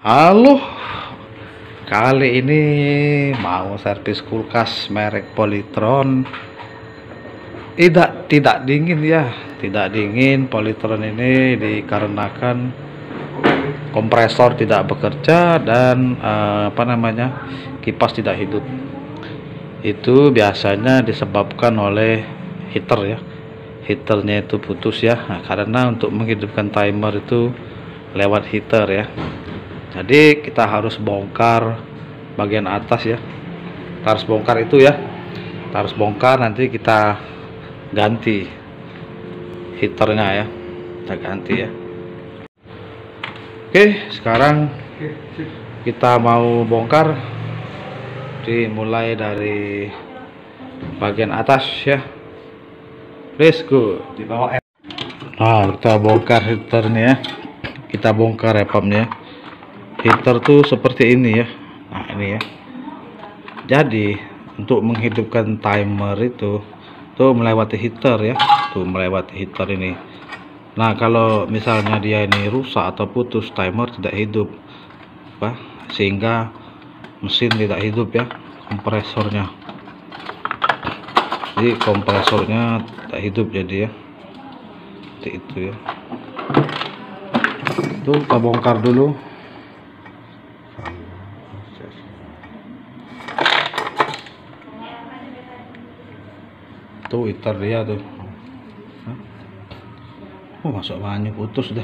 Halo, kali ini mau servis kulkas merek Polytron. Tidak dingin ya, tidak dingin. Polytron ini dikarenakan kompresor tidak bekerja dan kipas tidak hidup. Itu biasanya disebabkan oleh heater ya. Heaternya itu putus ya. Nah, karena untuk menghidupkan timer itu lewat heater ya. Jadi kita harus bongkar bagian atas ya. Kita harus bongkar itu ya. Kita harus bongkar, nanti kita ganti heaternya ya. Kita ganti ya. Oke, sekarang kita mau bongkar. Dimulai dari bagian atas ya. Let's go. Di bawah. Nah, kita bongkar heaternya ya. Kita bongkar ya pumpnya. Heater tuh seperti ini ya. Nah, ini ya. Jadi untuk menghidupkan timer itu tuh melewati heater ya. Tuh melewati heater ini. Nah, kalau misalnya dia ini rusak atau putus, timer tidak hidup. Sehingga mesin tidak hidup ya, kompresornya. Jadi kompresornya tidak hidup jadi ya. Seperti itu ya. Tuh kita bongkar dulu. Tuh heater dia tuh. Oh, masuk banyak putus dah.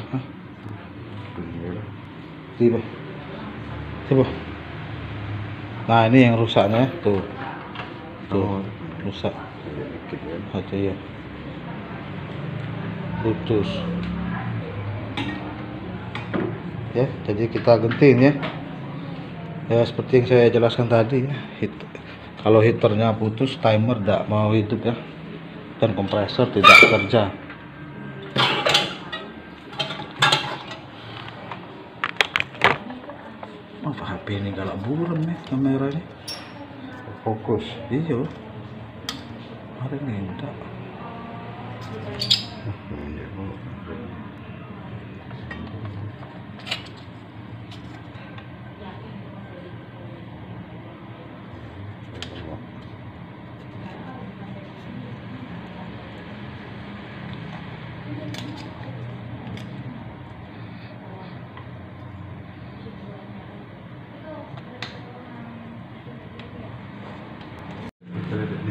Tiba. Nah, ini yang rusaknya tuh. Tuh rusak. Hati ya. Putus. Ya, jadi kita gantiin ya. Ya seperti yang saya jelaskan tadi ya. Kalau heaternya putus, timer tidak mau hidup ya. Dan kompresor tidak kerja. Apa HP ini galak buram nih kameranya? Fokus. Iya. Hari ini enggak.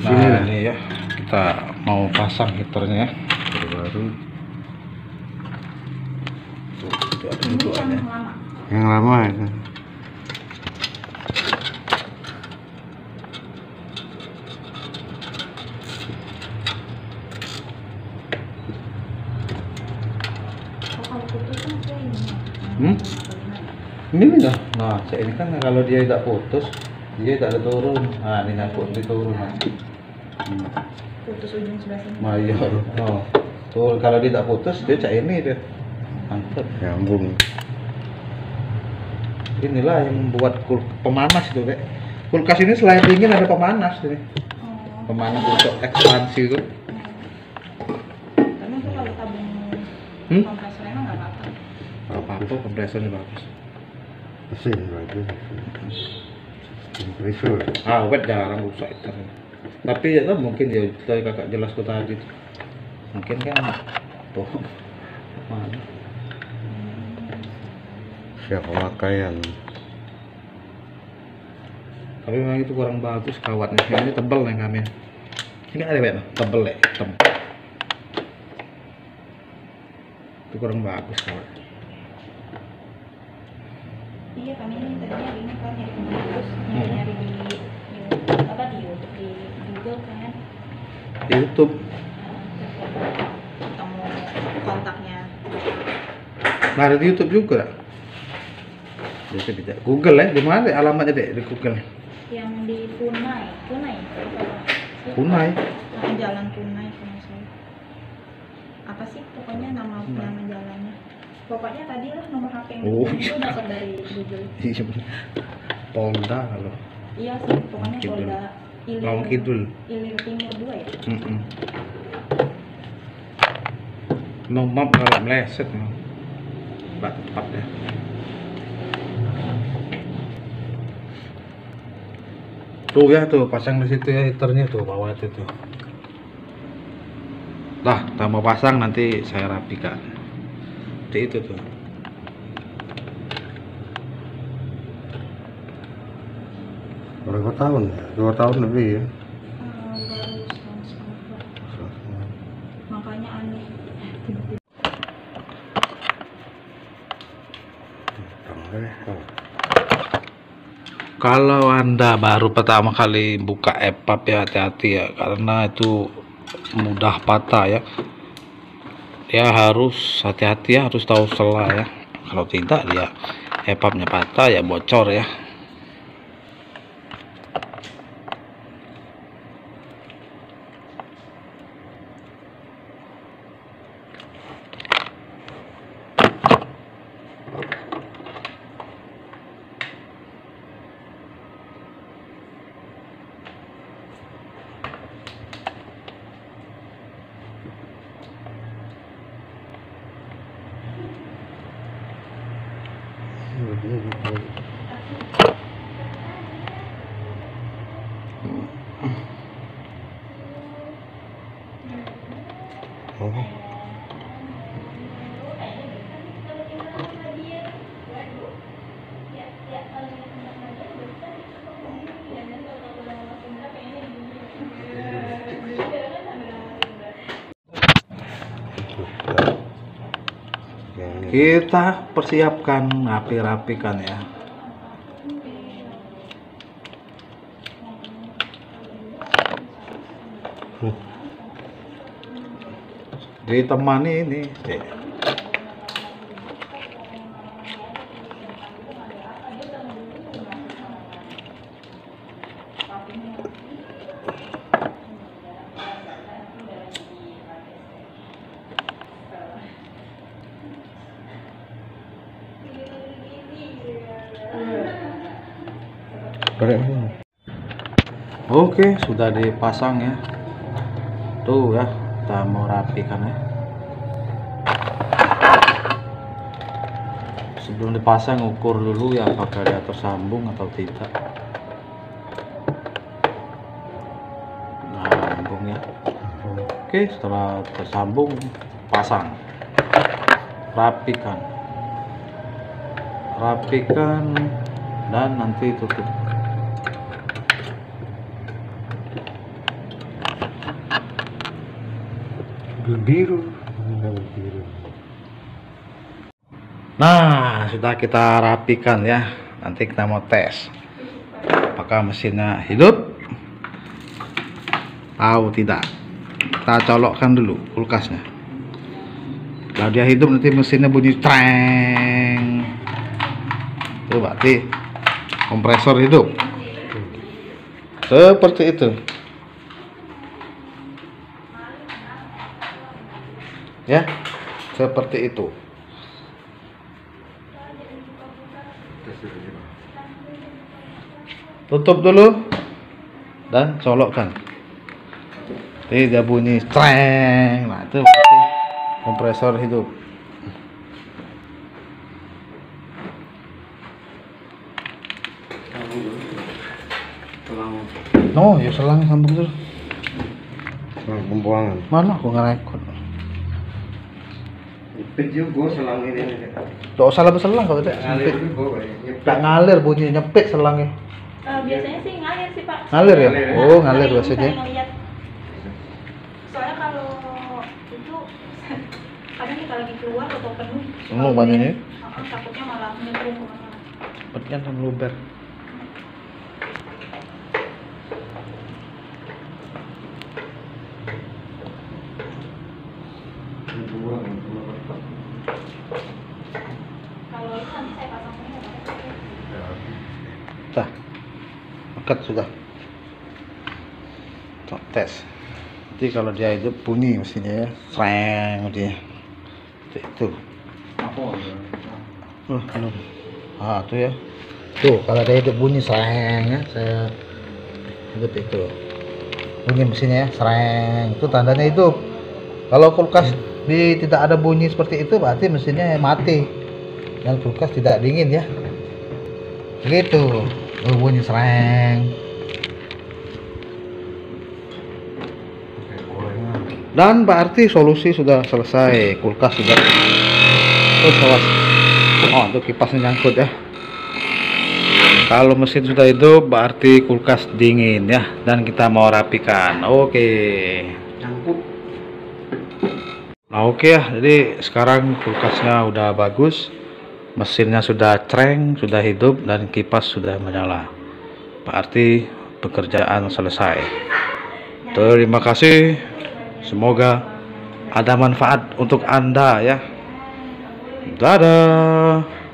Nah, ini ya, kita mau pasang heaternya ya. Baru tuh ada bentukannya. Yang lama itu. Ini dah. Nah, ini kan kalau dia tidak putus, dia tak ada turun. Nah, ini nyangkut di turun. Putus ujung sebelah sini. Mayor. Oh. Tuh, kalau dia tak putus, dia cak ini dia. Mantap. Nyambung. Inilah yang membuat pemanas itu, Dek. Kulkas ini selain dingin ada pemanas ini. Oh. Pemanas untuk ekspansi itu. Karena itu kalau tabung kompresornya enggak apa-apa. Enggak apa-apa, kompresornya bagus. Mesin bagus. Awet jarang rusak itu. Tapi ya kan mungkin ya dari kakak jelasku tadi mungkin kan bohong. Mana siapa pakaian, tapi memang itu kurang bagus kawatnya. Ini tebel nih kami ini ada banyak tebel ya, hitam itu kurang bagus kawat. Iya, kami ini tadinya ini kan nyari di apa di YouTube, di Google kan? Di YouTube. Ketemu kontaknya. Nah, ada di YouTube juga. Jadi tidak Google ya? Di mana alamatnya deh di Google? Yang di Punai. Jalan Punai sama saya. Apa sih pokoknya nama jalannya? Pokoknya tadi lah nomor HP yang itu dapat dari Google. Iya, Polda kalau. Iya sih, pokoknya Polda Ilir Timur 2 ya. No map kalau meleset, mbak tepat ya. Tuh ya, tuh pasang di situ ya heaternya tuh bawah itu tuh. Lah, tambah pasang nanti saya rapikan. Seperti itu tuh. Berapa tahun ya? 2 tahun lebih ya. Makanya aneh. Kalau Anda baru pertama kali buka EPUB ya hati-hati ya, karena itu mudah patah ya. Ya harus hati-hati ya, harus tahu sela ya. Kalau tidak dia EPUB-nya patah ya, bocor ya. Kita persiapkan rapi-rapikan ya. Ditemani ini. Oke, sudah dipasang ya. Tuh ya, kita mau rapikan ya. Sebelum dipasang ukur dulu ya apakah dia tersambung atau tidak. Nah, sambung ya. Oke, setelah tersambung pasang. Rapikan. Rapikan dan nanti tutup. Biru. Nah, sudah kita rapikan ya. Nanti kita mau tes apakah mesinnya hidup atau tidak. Kita colokkan dulu kulkasnya. Kalau dia hidup nanti mesinnya bunyi treng. Itu berarti kompresor hidup. Seperti itu. Ya, seperti itu. Tutup dulu dan colokkan. Jadi dia bunyi streng. Nah, itu berarti kompresor hidup. No, ya selang sambung dulu. Selang pembuangan. Mana aku ngerekod? Nyepit juga selang ini. Tidak usah lebih selang kalau tidak. Tak ngalir bunyi nyepit selangnya. Biasanya sih ngalir sih Pak. Ngalir ya? Oh ngalir biasanya. Soalnya kalau itu kadang kita lagi keluar atau penuh. Penuh banyaknya? Takutnya malah nyemplung kemana-mana. Sepertinya kan luber. Dekat sudah tes. Jadi kalau dia hidup bunyi mesinnya ya, sereng dia. Itu. Ah tuh ya. Tuh kalau dia hidup bunyi sereng ya, saya hidup itu. Bunyi mesinnya ya, sereng. Itu tandanya hidup. Kalau kulkas tidak ada bunyi seperti itu berarti mesinnya mati. Dan kulkas tidak dingin ya. Begitu. Bunyi sereng. Dan berarti solusi sudah selesai, kulkas sudah. Oh, itu kipasnya nyangkut ya. Kalau mesin sudah hidup berarti kulkas dingin ya, dan kita mau rapikan. Oke. Nyangkut. Nah, oke ya. Jadi sekarang kulkasnya udah bagus. Mesinnya sudah cereng, sudah hidup, dan kipas sudah menyala. Berarti pekerjaan selesai. Terima kasih. Semoga ada manfaat untuk Anda ya. Dadah.